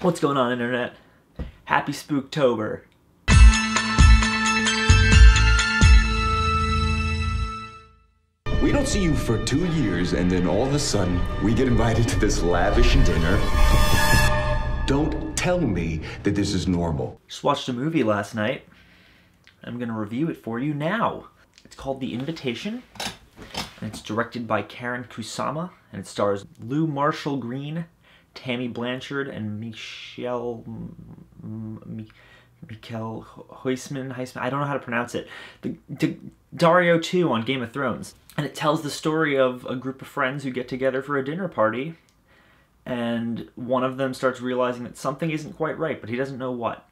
What's going on, internet? Happy Spooktober. We don't see you for 2 years, and then all of a sudden, we get invited to this lavish dinner. Don't tell me that this is normal. Just watched a movie last night. I'm gonna review it for you now. It's called The Invitation, and it's directed by Karyn Kusama, and it stars Lou Marshall-Green, Tammy Blanchard, and Michiel Huisman. I don't know how to pronounce it. Dario 2 on Game of Thrones. And it tells the story of a group of friends who get together for a dinner party, and one of them starts realizing that something isn't quite right, but he doesn't know what.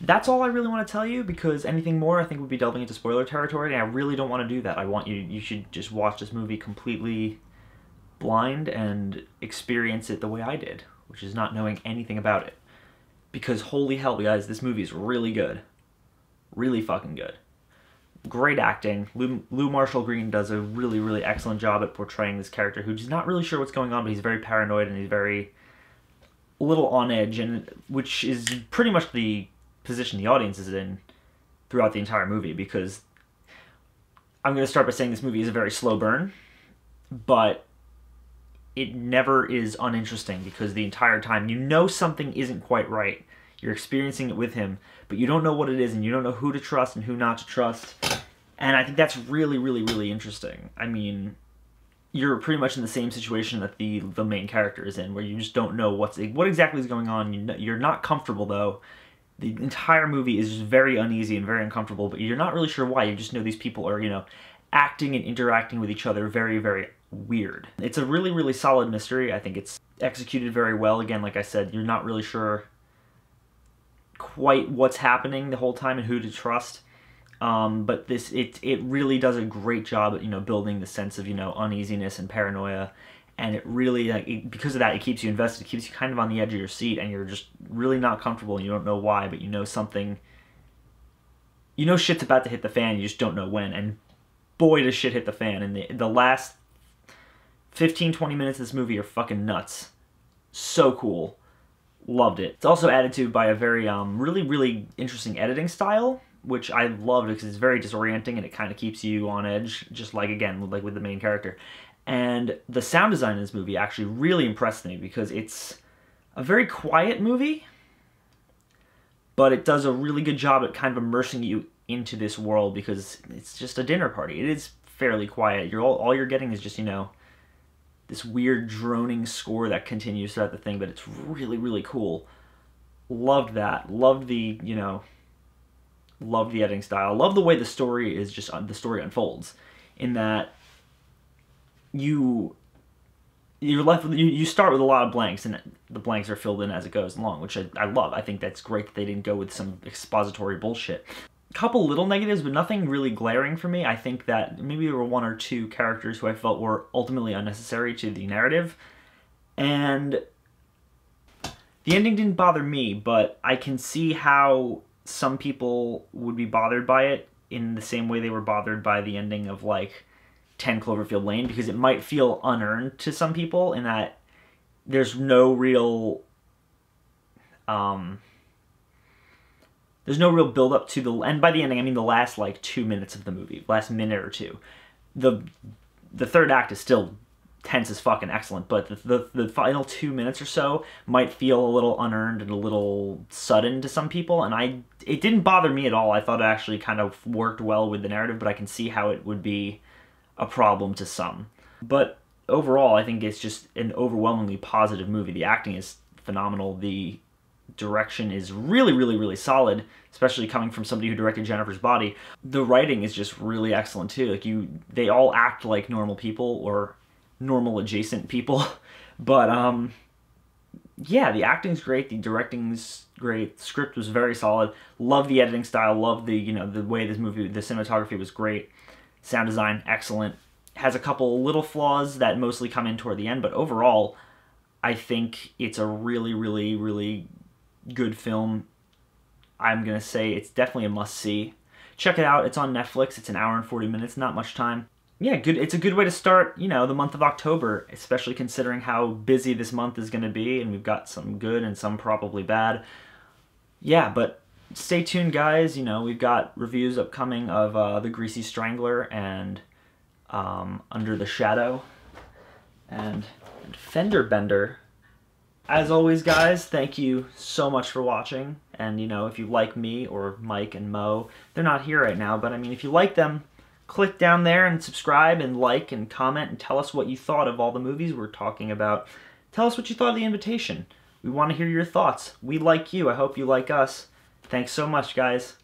That's all I really want to tell you, because anything more I think would be delving into spoiler territory, and I really don't want to do that. I want you should just watch this movie completely blind and experience it the way I did, which is not knowing anything about it. Because holy hell, guys, this movie is really good. Really fucking good. Great acting. Lou Marshall-Green does a really, really excellent job at portraying this character who's not really sure what's going on, but he's very paranoid and he's very little on edge, and which is pretty much the position the audience is in throughout the entire movie, because I'm going to start by saying this movie is a very slow burn, but it never is uninteresting, because the entire time you know something isn't quite right. You're experiencing it with him, but you don't know what it is, and you don't know who to trust and who not to trust. And I think that's really, really, really interesting. I mean, you're pretty much in the same situation that the main character is in, where you just don't know what exactly is going on. You're not comfortable, though. The entire movie is just very uneasy and very uncomfortable, but you're not really sure why. You just know these people are, you know, acting and interacting with each other very, very weird. It's a really, really solid mystery. I think it's executed very well. Again, like I said, you're not really sure quite what's happening the whole time and who to trust, but it really does a great job at, you know, building the sense of, you know, uneasiness and paranoia, and it really, like, because of that, it keeps you invested. It keeps you kind of on the edge of your seat, and you're just really not comfortable, and you don't know why, but you know something, you know shit's about to hit the fan, you just don't know when, and boy does shit hit the fan, and the last 15-20 minutes of this movie are fucking nuts. So cool. Loved it. It's also added to by a very, really, really interesting editing style, which I loved because it's very disorienting and it kind of keeps you on edge, just like, again, like with the main character. And the sound design in this movie actually really impressed me, because it's a very quiet movie, but it does a really good job at kind of immersing you into this world, because it's just a dinner party. It is fairly quiet. All you're getting is just, you know, this weird droning score that continues throughout the thing, but it's really, really cool. Loved that. Loved the editing style. Loved the way the story is just, the story unfolds, in that you're left with, you start with a lot of blanks, and the blanks are filled in as it goes along, which I love. I think that's great that they didn't go with some expository bullshit. A couple little negatives, but nothing really glaring for me. I think that maybe there were one or two characters who I felt were ultimately unnecessary to the narrative. And the ending didn't bother me, but I can see how some people would be bothered by it in the same way they were bothered by the ending of, like, 10 Cloverfield Lane, because it might feel unearned to some people in that there's no real... There's no real build-up to the... And by the ending, I mean the last, like, 2 minutes of the movie. Last minute or two. The third act is still tense as fuck and excellent, but the final 2 minutes or so might feel a little unearned and a little sudden to some people, and it didn't bother me at all. I thought it actually kind of worked well with the narrative, but I can see how it would be a problem to some. But overall, I think it's just an overwhelmingly positive movie. The acting is phenomenal. The direction is really, really, really solid, especially coming from somebody who directed Jennifer's Body. The writing is just really excellent too. Like, they all act like normal people or normal adjacent people, but yeah, the acting's great, the directing's great, the script was very solid. Love the editing style, love the, you know, the way this movie, the cinematography was great, sound design excellent. Has a couple little flaws that mostly come in toward the end, but overall, I think it's a really, really, really good film. I'm gonna say it's definitely a must-see. Check it out. It's on Netflix. It's an hour and 40 minutes, not much time. yeah, good. It's a good way to start, you know, the month of October, especially considering how busy this month is going to be, and we've got some good and some probably bad. Yeah, but stay tuned, guys. You know, we've got reviews upcoming of The Greasy Strangler and Under the Shadow and Fender Bender. As always, guys, thank you so much for watching. And, you know, if you like me or Mike and Mo, they're not here right now, but I mean, if you like them, click down there and subscribe and like and comment and tell us what you thought of all the movies we're talking about. Tell us what you thought of The Invitation. We want to hear your thoughts. We like you. I hope you like us. Thanks so much, guys.